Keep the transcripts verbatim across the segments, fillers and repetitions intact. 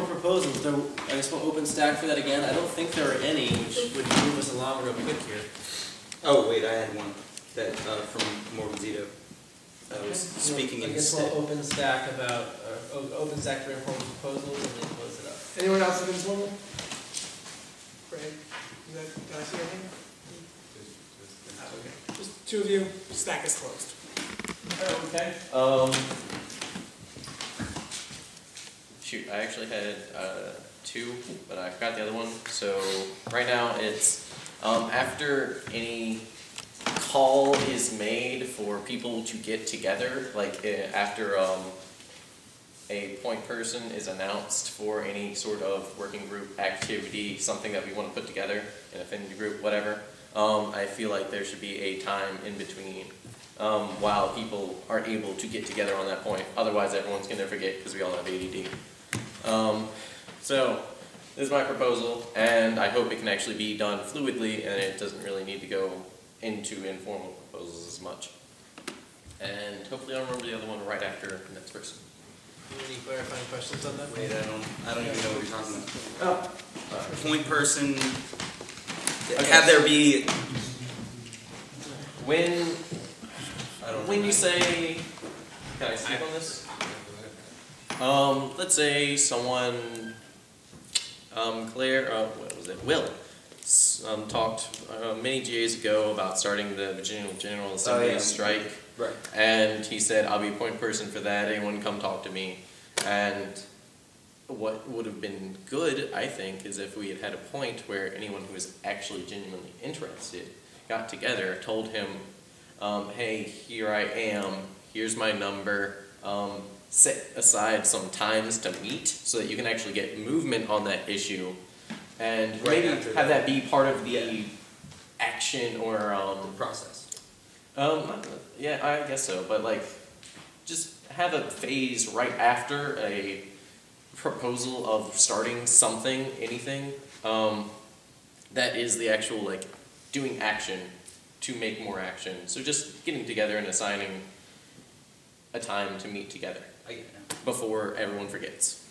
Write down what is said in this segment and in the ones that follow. more proposals. There, I guess we'll open stack for that again. I don't think there are any, which would move us along real quick here. Oh, wait, I had one that uh, from Morgan Zito. I was okay. speaking in instead. I guess we'll open stack about, uh, open stack for informal proposals and then close it up. Anyone else against one? Greg, did I see anything? Just, just, oh, okay. Just two of you, stack is closed. Oh, okay. Um, Shoot, I actually had uh, two, but I forgot the other one. So right now it's um, after any call is made for people to get together, like uh, after um, a point person is announced for any sort of working group activity, something that we want to put together, an affinity group, whatever, um, I feel like there should be a time in between um, while people aren't able to get together on that point. Otherwise everyone's going to forget because we all have A D D. Um, so, this is my proposal, and I hope it can actually be done fluidly, and it doesn't really need to go into informal proposals as much. And hopefully I'll remember the other one right after the next person. Any clarifying questions on that? Wait, I don't, I don't even know what you're talking about. Oh. Uh, point person, okay. Have there be... When, I don't when you say... Can I speak on this? Um, let's say someone, um, Claire, uh, what was it, Will, um, talked uh, many G As ago about starting the Virginia General Assembly oh, yeah. strike, right. And he said, I'll be a point person for that, anyone come talk to me, and what would have been good, I think, is if we had had a point where anyone who was actually genuinely interested got together, told him, um, hey, here I am, here's my number, um, set aside some times to meet so that you can actually get movement on that issue, and right maybe have that. that be part of the yeah. action or um, process. Um, yeah, I guess so. But like, just have a phase right after a proposal of starting something, anything um, that is the actual like doing action to make more action. So just getting together and assigning a time to meet together. Before everyone forgets.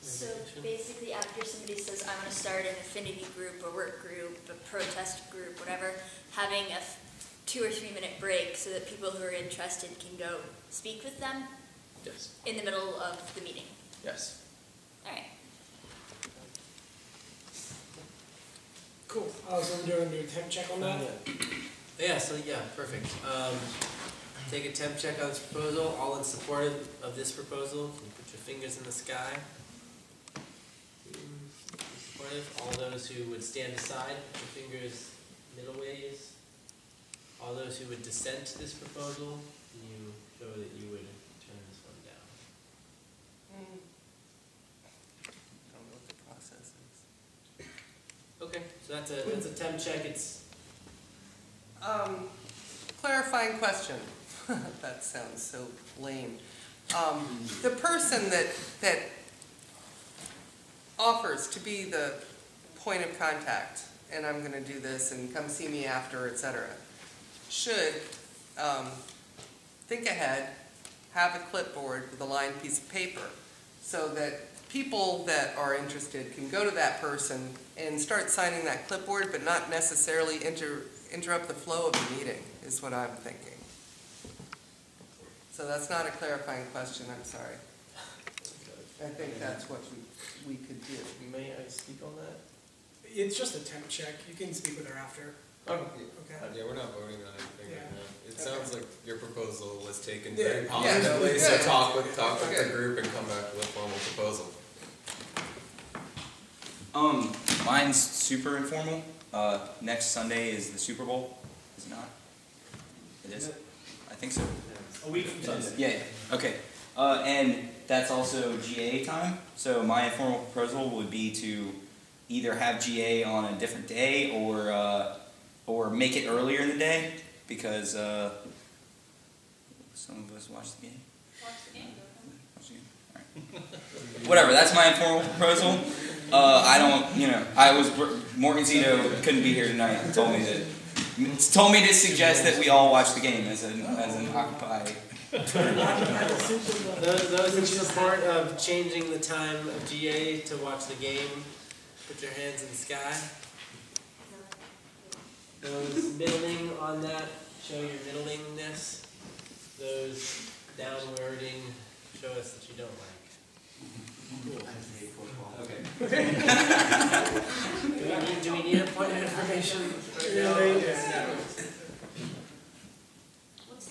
So basically after somebody says, I'm going to start an affinity group, a work group, a protest group, whatever, having a two or three minute break so that people who are interested can go speak with them? Yes. In the middle of the meeting? Yes. All right. Cool. I was going to do a temp check on that. Yeah, so yeah, perfect. Um, Take a temp check on this proposal. All in support of this proposal. Can you put your fingers in the sky? Supportive. All those who would stand aside, put your fingers middle ways. All those who would dissent to this proposal, can you show that you would turn this one down? Mm. I don't know what the process is. Okay, so that's a that's a temp check. It's um clarifying question. That sounds so lame. Um, the person that that offers to be the point of contact, and I'm going to do this, and come see me after, et cetera, should um, think ahead, have a clipboard with a lined piece of paper, so that people that are interested can go to that person and start signing that clipboard, but not necessarily inter interrupt the flow of the meeting, is what I'm thinking. So that's not a clarifying question, I'm sorry. I think that's what we, we could do. May I speak on that? It's just a temp check. You can speak with her after. Oh, yeah. Okay. Yeah, we're not voting on anything yeah. right now. It okay. sounds like your proposal was taken yeah. very positively, yeah. so yeah. talk with talk okay. with the group and come back with a formal proposal. Um, mine's super informal. Uh, next Sunday is the Super Bowl. Is it not? It is? I think so. A week from Sunday. Yeah, yeah. Okay. Uh, and that's also G A time. So my informal proposal would be to either have G A on a different day or uh, or make it earlier in the day because uh, some of us watch the game. Watch the game. Watch the game. All right. Whatever. That's my informal proposal. Uh, I don't. You know, I was Morgan Zito couldn't be here tonight. He told me that. Told me to suggest that we all watch the game as an as an occupy those, those in support of changing the time of G A to watch the game, put your hands in the sky. Those middling on that, show your middlingness. Those downwarding, show us that you don't like. Cool. I just hate football. Okay. do, we need, do we need a point of information? No. Yeah.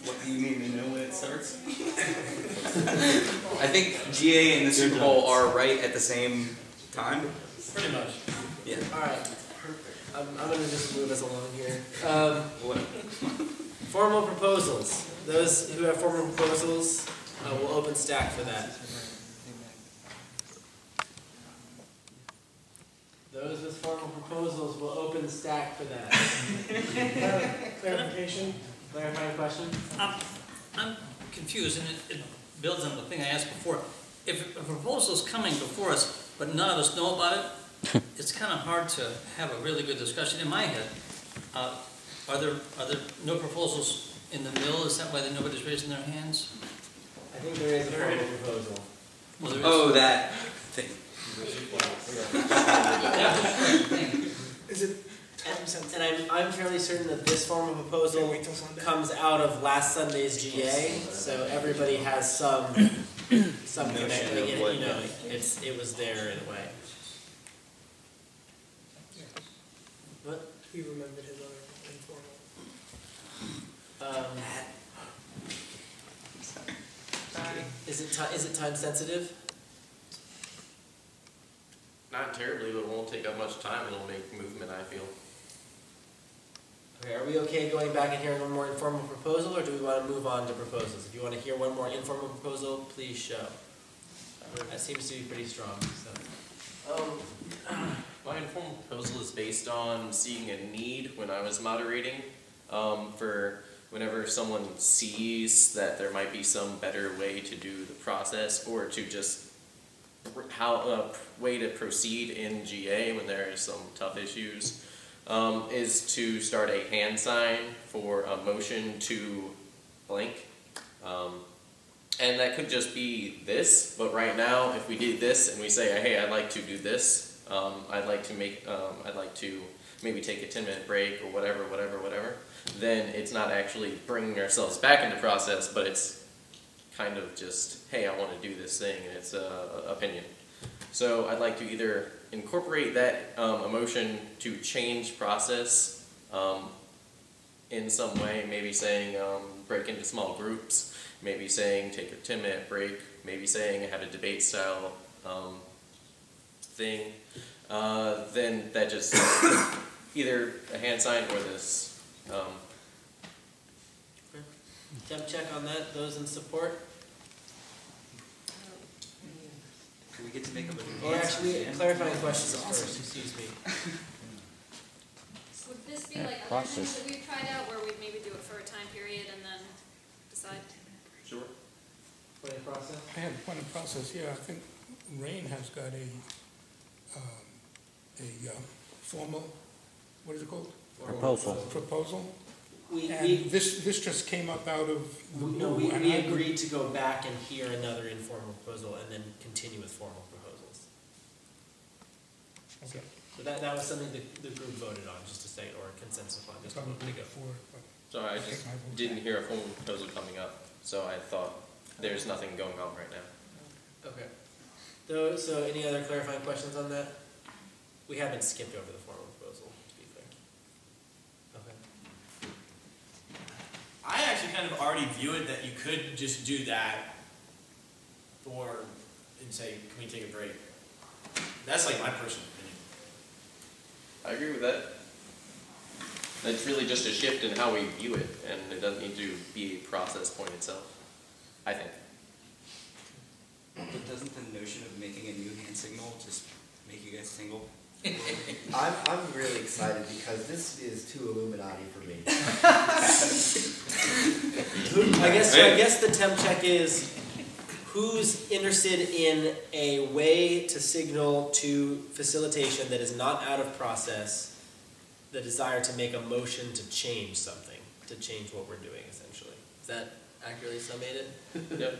What do you mean? You know when it starts? I think G A and the Super Bowl are right at the same time. Pretty much. Yeah. All right. I'm, I'm going to just move us along here. Um, formal proposals. Those who have formal proposals, uh, will open stack for that. Those with formal proposals will open stack for that. uh, clarification? Clarifying question? I'm, I'm confused, and it, it builds on the thing I asked before. If a proposal is coming before us, but none of us know about it, it's kind of hard to have a really good discussion in my head. Uh, are there are there no proposals in the mill? Is that why that nobody's raising their hands? I think there is a formal proposal. Well, there is. Oh, that thing. Is it? And, and I'm I'm fairly certain that this formal proposal comes out of last Sunday's G A, so everybody has some some connection. It, you know, it's it was there in a way. What? He remembered his other informal. Um, Sorry. Is it ti is it time sensitive? Not terribly, but it won't take up much time. It'll make movement, I feel. Okay, are we okay going back and hearing one more informal proposal, or do we want to move on to proposals? If you want to hear one more informal proposal, please show. That seems to be pretty strong. So. Um, My informal proposal is based on seeing a need when I was moderating, um, for whenever someone sees that there might be some better way to do the process, or to just how uh, way to proceed in G A when there are some tough issues, um, is to start a hand sign for a motion to blank. Um, and that could just be this, but right now if we do this and we say, hey, I'd like to do this, Um, I'd like to make, um, I'd like to maybe take a ten minute break or whatever, whatever, whatever, then it's not actually bringing ourselves back into process, but it's kind of just, hey, I want to do this thing, and it's a opinion. So I'd like to either incorporate that um, emotion to change process um, in some way, maybe saying um, break into small groups, maybe saying take a ten minute break, maybe saying have a debate style um, thing, uh, then that just either a hand sign or this. Um. Okay. Temp check on that. Those in support? Can we get to make a little Or actually, clarifying questions first. Excuse me. Would this be like other things that we've tried out where we'd maybe do it for a time period and then decide? Sure. Point of process? I have a point of process, yeah. I think RAINN has got a Um, a uh, formal, what is it called? Proposal. Proposal. We, and we, this this just came up out of the we, blue. No, we, and we agreed to go back and hear another informal proposal and then continue with formal proposals. Okay. So that, that was something the, the group voted on, just to say, or a consensus on. Just Probably to go. Before, Sorry, I, I just didn't hear a formal proposal coming up, so I thought there's nothing going on right now. Okay. So, so any other clarifying questions on that? We haven't skipped over the formal proposal, to be fair. Okay. I actually kind of already view it that you could just do that or and say, can we take a break? That's like my personal opinion. I agree with that. That's really just a shift in how we view it, and it doesn't need to be a process point itself, I think. But doesn't the notion of making a new hand signal just make you guys single? I'm, I'm really excited because this is too Illuminati for me. I guess so I guess the temp check is who's interested in a way to signal to facilitation that is not out of process the desire to make a motion to change something, to change what we're doing essentially. Is that accurately sum it? No.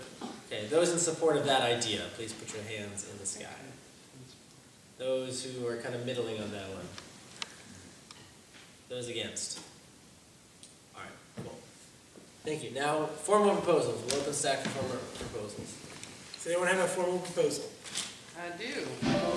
Okay, those in support of that idea, please put your hands in the sky. Those who are kind of middling on that one. Those against. All right, cool. Thank you. Now, formal proposals. We'll open stack for formal proposals. Does anyone have a formal proposal? I do.